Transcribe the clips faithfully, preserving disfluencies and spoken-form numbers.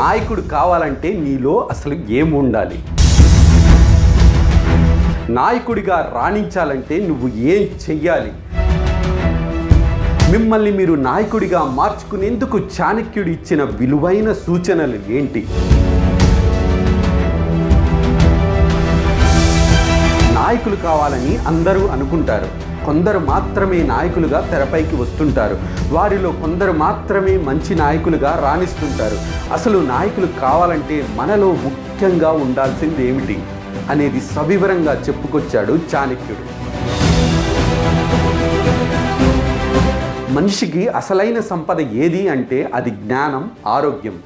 నాయకుడు కావాలంటే నీలో అసలు ఏం ఉండాలి? నాయకుడిగా రాణించాలంటే నువ్వు ఏం చేయాలి? మిమ్మల్ని మీరు నాయకుడిగా మార్చుకునేందుకు చాణక్యుడు ఇచ్చిన విలువైన సూచనలు ఏంటి? నాయకులు కావాలని అందరూ అనుకుంటారు. కొందరు మాత్రమే నాయకులుగా తెరపైకి వస్తుంటారు. వారిలో కొందరు మాత్రమే మంచి నాయకులుగా రాణిస్తుంటారు. అసలు నాయకులు కావాలంటే మనలో ముఖ్యంగా ఉండాల్సింది ఏమిటి అనేది సవివరంగా చెప్పుకొచ్చాడు చాణక్యుడు. మనిషికి అసలైన సంపద ఏది అంటే అది జ్ఞానం, ఆరోగ్యం,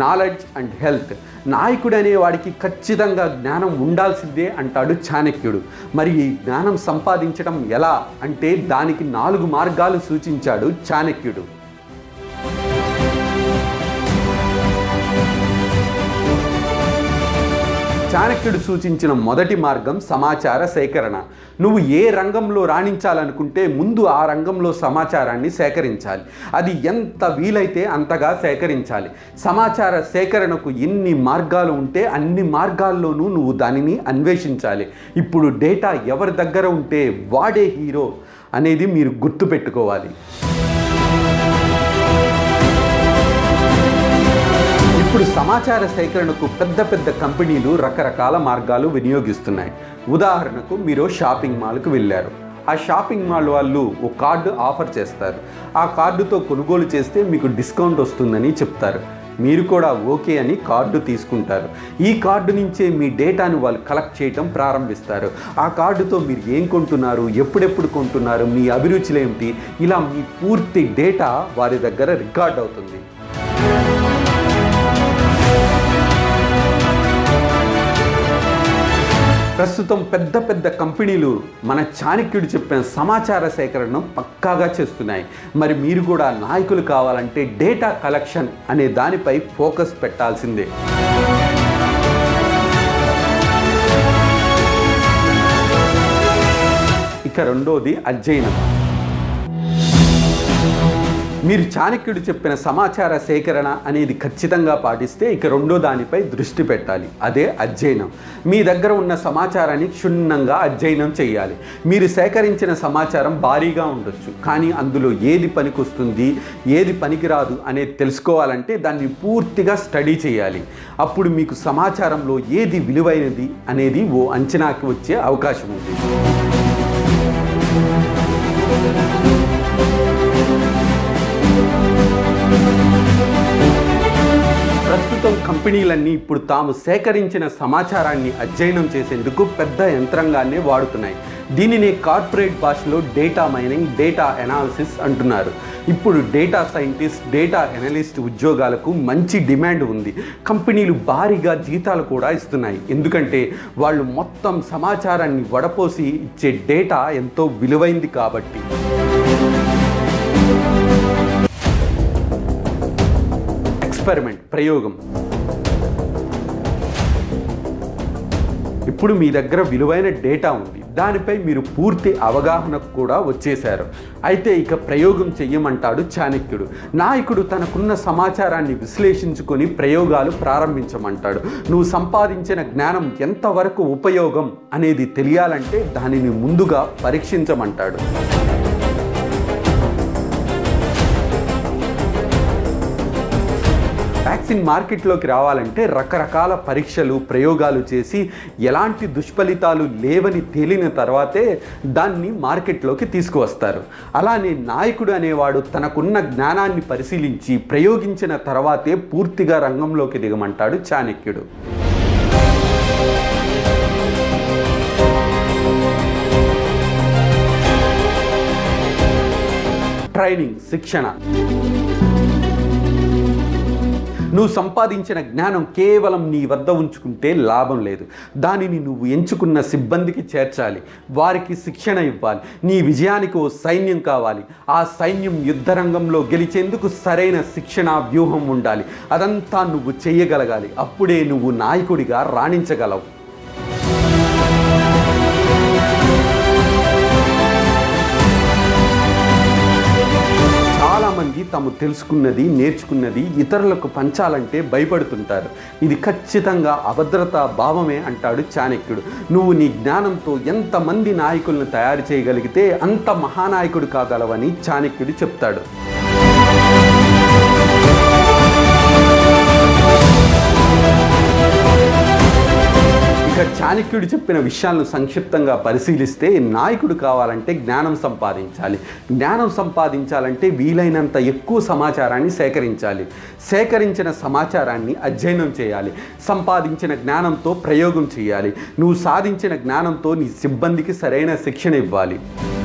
నాలెడ్జ్ అండ్ హెల్త్. నాయకుడు అనేవాడికి ఖచ్చితంగా జ్ఞానం ఉండాల్సిందే అంటాడు చాణక్యుడు. మరి ఈ జ్ఞానం సంపాదించడం ఎలా అంటే దానికి నాలుగు మార్గాలు సూచించాడు చాణక్యుడు. చాణక్యుడు సూచించిన మొదటి మార్గం సమాచార సేకరణ. నువ్వు ఏ రంగంలో రాణించాలనుకుంటే ముందు ఆ రంగంలో సమాచారాన్ని సేకరించాలి. అది ఎంత వీలైతే అంతగా సేకరించాలి. సమాచార సేకరణకు ఎన్ని మార్గాలు ఉంటే అన్ని మార్గాల్లోనూ నువ్వు దానిని అన్వేషించాలి. ఇప్పుడు డేటా ఎవరి దగ్గర ఉంటే వాడే హీరో అనేది మీరు గుర్తుపెట్టుకోవాలి. ఇప్పుడు సమాచార సేకరణకు పెద్ద పెద్ద కంపెనీలు రకరకాల మార్గాలు వినియోగిస్తున్నాయి. ఉదాహరణకు మీరు షాపింగ్ మాల్కు వెళ్ళారు. ఆ షాపింగ్ మాల్ వాళ్ళు ఒక కార్డు ఆఫర్ చేస్తారు. ఆ కార్డుతో కొనుగోలు చేస్తే మీకు డిస్కౌంట్ వస్తుందని చెప్తారు. మీరు కూడా ఓకే అని కార్డు తీసుకుంటారు. ఈ కార్డు నుంచే మీ డేటాను వాళ్ళు కలెక్ట్ చేయడం ప్రారంభిస్తారు. ఆ కార్డుతో మీరు ఏం కొంటున్నారు, ఎప్పుడెప్పుడు కొంటున్నారు, మీ అభిరుచులు ఏమిటి, ఇలా మీ పూర్తి డేటా వారి దగ్గర రికార్డ్ అవుతుంది. ప్రస్తుతం పెద్ద పెద్ద కంపెనీలు మన చాణక్యుడు చెప్పిన సమాచార సేకరణను పక్కాగా చేస్తున్నాయి. మరి మీరు కూడా నాయకులు కావాలంటే డేటా కలెక్షన్ అనే దానిపై ఫోకస్ పెట్టాల్సిందే. ఇక రెండోది అధ్యయనం. మీరు చాణక్యుడు చెప్పిన సమాచార సేకరణ అనేది ఖచ్చితంగా పాటిస్తే ఇక రెండో దానిపై దృష్టి పెట్టాలి, అదే అధ్యయనం. మీ దగ్గర ఉన్న సమాచారాన్ని క్షుణ్ణంగా అధ్యయనం చేయాలి. మీరు సేకరించిన సమాచారం భారీగా ఉండొచ్చు, కానీ అందులో ఏది పనికొస్తుంది, ఏది పనికిరాదు అనేది తెలుసుకోవాలంటే దాన్ని పూర్తిగా స్టడీ చేయాలి. అప్పుడు మీకు సమాచారంలో ఏది విలువైనది అనేది ఓ అంచనాకి వచ్చే అవకాశం ఉంది. ప్రస్తుతం కంపెనీలన్నీ ఇప్పుడు తాము సేకరించిన సమాచారాన్ని అధ్యయనం చేసేందుకు పెద్ద యంత్రాంగాన్ని వాడుతున్నాయి. దీనినే కార్పొరేట్ భాషలో డేటా మైనింగ్, డేటా ఎనాలిసిస్ అంటున్నారు. ఇప్పుడు డేటా సైంటిస్ట్, డేటా ఎనలిస్ట్ ఉద్యోగాలకు మంచి డిమాండ్ ఉంది. కంపెనీలు భారీగా జీతాలు కూడా ఇస్తున్నాయి. ఎందుకంటే వాళ్ళు మొత్తం సమాచారాన్ని వడపోసి ఇచ్చే డేటా ఎంతో విలువైంది కాబట్టి. ఎక్స్పెరిమెంట్, ప్రయోగం. ఇప్పుడు మీ దగ్గర విలువైన డేటా ఉంది. దానిపై మీరు పూర్తి అవగాహనకు కూడా వచ్చేశారు. అయితే ఇక ప్రయోగం చెయ్యమంటాడు చాణక్యుడు. నాయకుడు తనకున్న సమాచారాన్ని విశ్లేషించుకొని ప్రయోగాలు ప్రారంభించమంటాడు. నువ్వు సంపాదించిన జ్ఞానం ఎంతవరకు ఉపయోగం అనేది తెలియాలంటే దానిని ముందుగా పరీక్షించమంటాడు. వ్యాక్సిన్ మార్కెట్లోకి రావాలంటే రకరకాల పరీక్షలు, ప్రయోగాలు చేసి ఎలాంటి దుష్ఫలితాలు లేవని తేలిన తర్వాతే దాన్ని మార్కెట్లోకి తీసుకువస్తారు. అలానే నాయకుడు అనేవాడు తనకున్న జ్ఞానాన్ని పరిశీలించి ప్రయోగించిన తర్వాతే పూర్తిగా రంగంలోకి దిగమంటాడు చాణక్యుడు. ట్రైనింగ్, శిక్షణ. నువ్వు సంపాదించిన జ్ఞానం కేవలం నీ వద్ద ఉంచుకుంటే లాభం లేదు. దానిని నువ్వు ఎంచుకున్న సిబ్బందికి చేర్చాలి, వారికి శిక్షణ ఇవ్వాలి. నీ విజయానికి ఓ సైన్యం కావాలి. ఆ సైన్యం యుద్ధరంగంలో గెలిచేందుకు సరైన శిక్షణ, వ్యూహం ఉండాలి. అదంతా నువ్వు చేయగలగాలి. అప్పుడే నువ్వు నాయకుడిగా రాణించగలవు. చాలామంది తాము తెలుసుకున్నది నేర్చుకున్నది ఇతరులకు పంచాలంటే భయపడుతుంటారు. ఇది ఖచ్చితంగా అభద్రతా భావమే అంటాడు చాణక్యుడు. నువ్వు నీ జ్ఞానంతో ఎంతమంది నాయకులను తయారు చేయగలిగితే అంత మహానాయకుడు కాగలవని చాణక్యుడు చెప్తాడు. చాణక్యుడు చెప్పిన విషయాలను సంక్షిప్తంగా పరిశీలిస్తే, నాయకుడు కావాలంటే జ్ఞానం సంపాదించాలి, జ్ఞానం సంపాదించాలంటే వీలైనంత ఎక్కువ సమాచారాన్ని సేకరించాలి, సేకరించిన సమాచారాన్ని అధ్యయనం చేయాలి, సంపాదించిన జ్ఞానంతో ప్రయోగం చేయాలి, నువ్వు సాధించిన జ్ఞానంతో నీ సిబ్బందికి సరైన శిక్షణ ఇవ్వాలి.